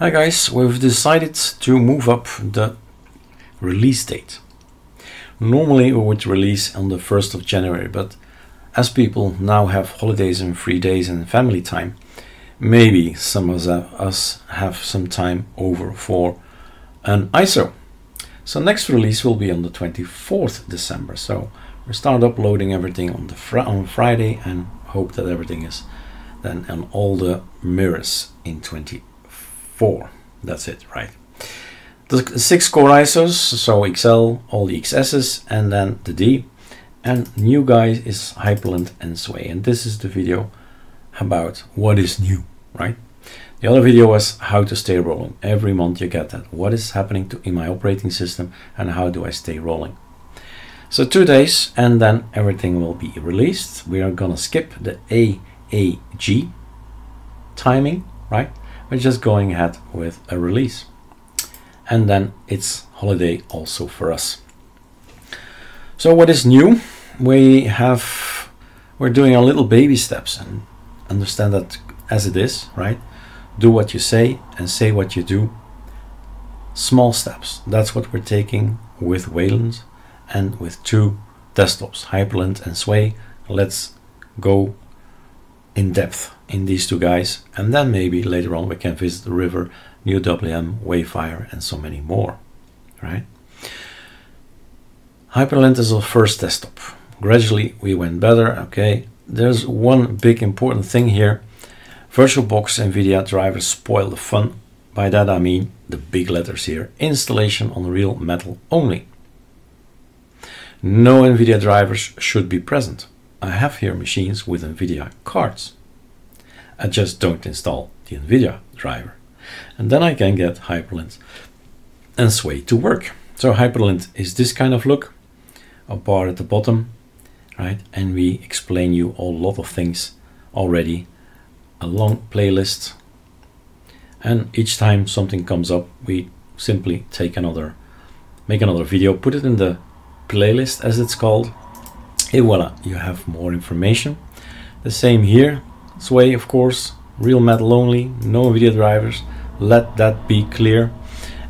Hi guys, we've decided to move up the release date. Normally we would release on the 1st of January, but as people now have holidays and free days and family time, maybe some of us have some time over for an ISO. So next release will be on the 24th December. So we'll start uploading everything on Friday and hope that everything is then on all the mirrors in 24. That's it, right? The 6 core ISOs, so XL, all the XSs, and then the D. And new guys is Hyprland and Sway. And this is the video about what is new, right? The other video was how to stay rolling. Every month you get that. What is happening in my operating system and how do I stay rolling? So 2 days and then everything will be released. We are gonna skip the AAG timing, right? We're just going ahead with a release. And then it's holiday also for us. So what is new? We're doing a little baby steps and understand that as it is, right? Do what you say and say what you do. Small steps. That's what we're taking with Wayland and with 2 desktops, Hyperland and Sway. Let's go in depth in these 2 guys, and then maybe later on we can visit the river, new WM, Wayfire, and so many more, right? Hyperland is our first desktop. Gradually we went better. Okay, there's one big important thing here. VirtualBox NVIDIA drivers spoil the fun. By that I mean the big letters here. Installation on real metal only. No NVIDIA drivers should be present. I have here machines with NVIDIA cards. I just don't install the NVIDIA driver. And then I can get Hyperland and Sway to work. So Hyperland is this kind of look, a bar at the bottom, right? And we explain you a lot of things already. A long playlist, and each time something comes up we simply make another video, put it in the playlist as it's called, et voila, you have more information. The same here, Sway of course, real metal only, no NVIDIA drivers, let that be clear.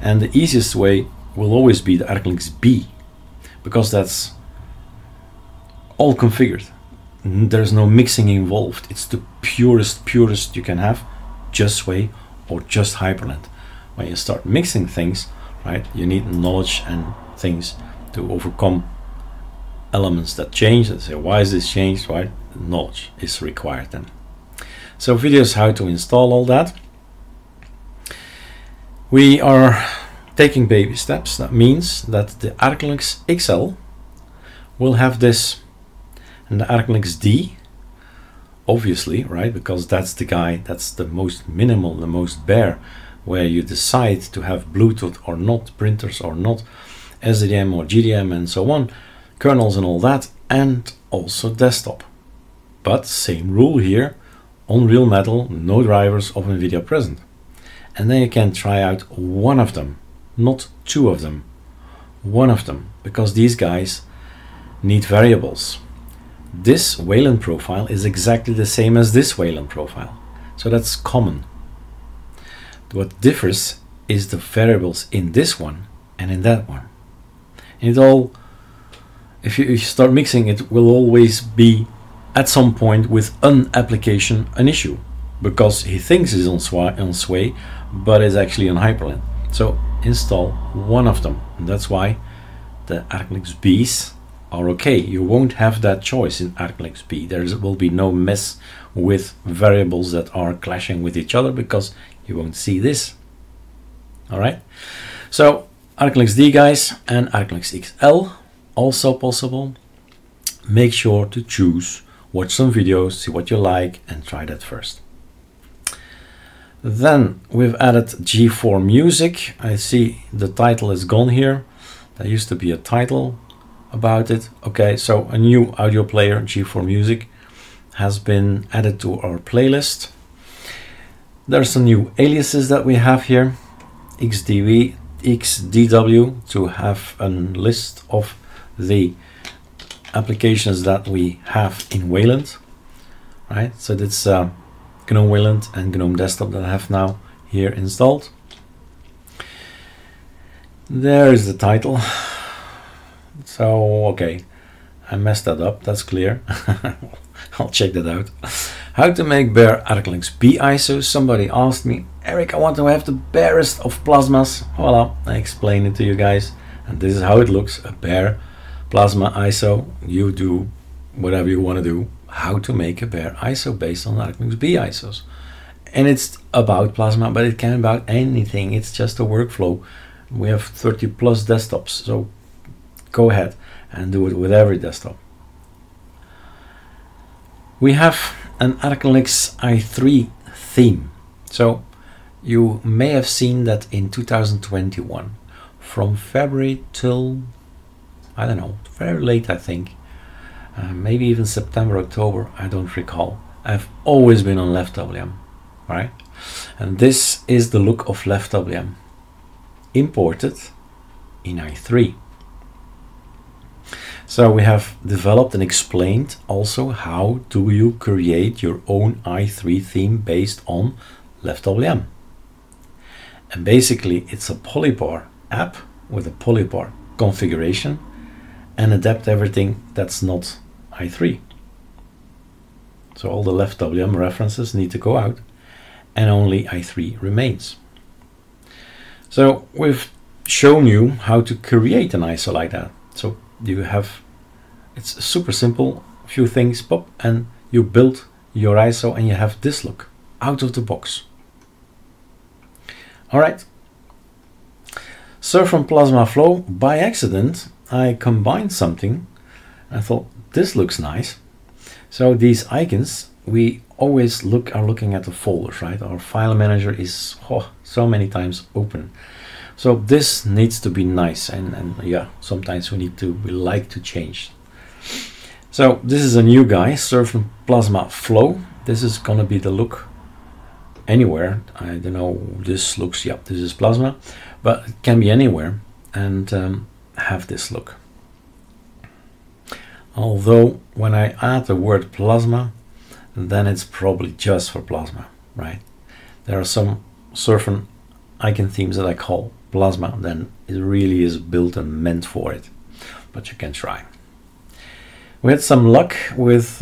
And the easiest way will always be the ArcoLinux B, because that's all configured. There's no mixing involved. It's the purest you can have, just Sway or just Hyperland. When you start mixing things, right, you need knowledge and things to overcome elements that change and say, why is this changed, right? Knowledge is required then. So videos how to install all that. We are taking baby steps. That means that the ArcoLinux XL will have this. And the ArcoLinux D, obviously, right, because that's the guy, that's the most minimal, the most bare, where you decide to have Bluetooth or not, printers or not, SDM or GDM and so on, kernels and all that, and also desktop. But same rule here, on real metal, no drivers of NVIDIA present. And then you can try out one of them, not 2 of them, one of them, because these guys need variables. This Wayland profile is exactly the same as this Wayland profile. So that's common. What differs is the variables in this one and in that one. And it all, if you start mixing, it will always be at some point with an application an issue, because he thinks it's on Sway, but it's actually on Hyperland. So install one of them. And that's why the ArcoLinux Bs are okay. You won't have that choice in ArcoLinux B. There will be no mess with variables that are clashing with each other, because you won't see this. All right. So ArcoLinux D guys and ArcoLinux XL also possible. Make sure to choose, watch some videos, see what you like, and try that first. Then we've added G4 Music. I see the title is gone here. There used to be a title about it. Okay, so a new audio player, G4 Music, has been added to our playlist. There's some new aliases that we have here, XDV, XDW, to have a list of the applications that we have in Wayland, right? So that's Gnome Wayland and Gnome Desktop that I have now here installed. There is the title. So, okay, I messed that up, that's clear. I'll check that out. How to make bare ArcoLinux PISO. Somebody asked me, Eric, I want to have the barest of plasmas. Voila, I explained it to you guys. And this is how it looks, a bare plasma ISO. You do whatever you want to do. How to make a bare ISO based on ArcoLinux PISOs. And it's about plasma, but it can be about anything. It's just a workflow. We have 30+ desktops, so go ahead and do it with every desktop. We have an ArcoLinux i3 theme. So you may have seen that in 2021, from February till, I don't know, very late, I think, maybe even September, October, I don't recall. I've always been on LeftWM, right? And this is the look of LeftWM imported in i3. So we have developed and explained also how do you create your own i3 theme based on LeftWM. And basically it's a Polybar app with a Polybar configuration and adapt everything that's not i3. So all the LeftWM references need to go out and only i3 remains. So we've shown you how to create an ISO like that. So you have, it's super simple, a few things pop and you build your ISO and you have this look out of the box. All right. So from Plasma Flow, by accident, I combined something. I thought this looks nice. So these icons, we always are looking at the folders, right? Our file manager is so many times open. So this needs to be nice, and yeah, sometimes we like to change. So this is a new guy, Surfing Plasma Flow. This is gonna be the look anywhere. I don't know, this looks, yep, this is Plasma, but it can be anywhere and have this look. Although when I add the word Plasma, then it's probably just for Plasma, right? There are some certain icon themes that I call Plasma, then it really is built and meant for it, but you can try. We had some luck with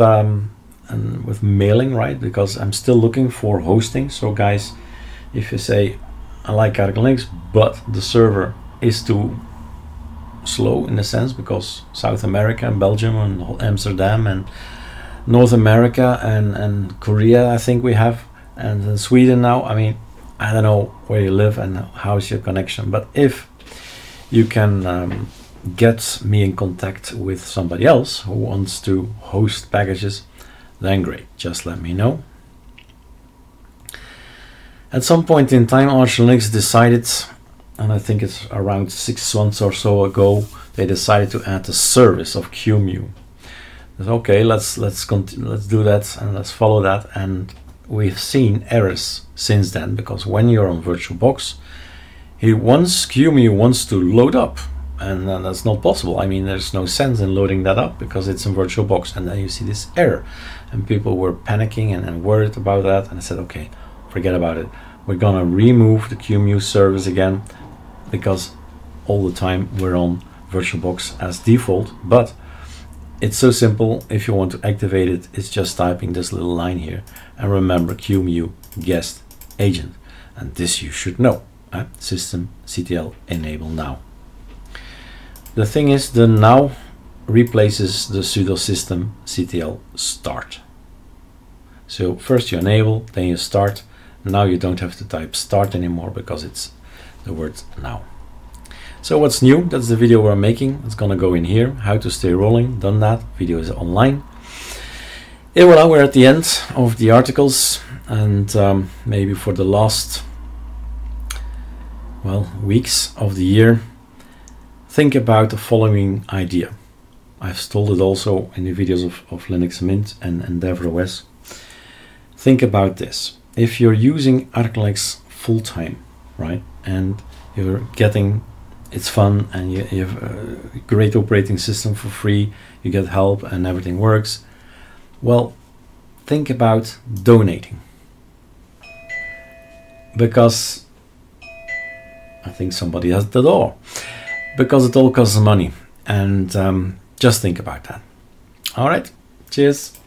mailing, right? Because I'm still looking for hosting. So guys, if you say, I like ArcoLinux, but the server is too slow in a sense, because South America and Belgium and Amsterdam and North America and Korea, I think we have, and then Sweden now. I mean, I don't know where you live and how's your connection, but if you can get me in contact with somebody else who wants to host packages, then great, just let me know. At some point in time, Arch Linux decided, and I think it's around 6 months or so ago, they decided to add the service of QEMU. Okay, let's do that and let's follow that, and we've seen errors since then, because when you're on VirtualBox, QEMU wants to load up, and then that's not possible. I mean, there's no sense in loading that up because it's in VirtualBox, and then you see this error, and people were panicking and worried about that, and I said, okay, forget about it. We're gonna remove the QEMU service again, because all the time we're on VirtualBox as default, but it's so simple. If you want to activate it, it's just typing this little line here. And remember, QEMU guest agent. And this you should know. System CTL enable now. The thing is, the now replaces the pseudo system CTL start. So first you enable, then you start. Now you don't have to type start anymore because it's the word now. So what's new? That's the video we're making. It's gonna go in here. How to stay rolling. Done that. Video is online. And voilà, we're at the end of the articles, and maybe for the last, well, weeks of the year, think about the following idea. I've told it also in the videos of Linux Mint and Endeavor OS. Think about this. If you're using ArcoLinux full time, right, and you're getting it's fun and you have a great operating system for free, you get help and everything works well, think about donating. because I think somebody has the door, because it all costs money. And just think about that. All right, cheers.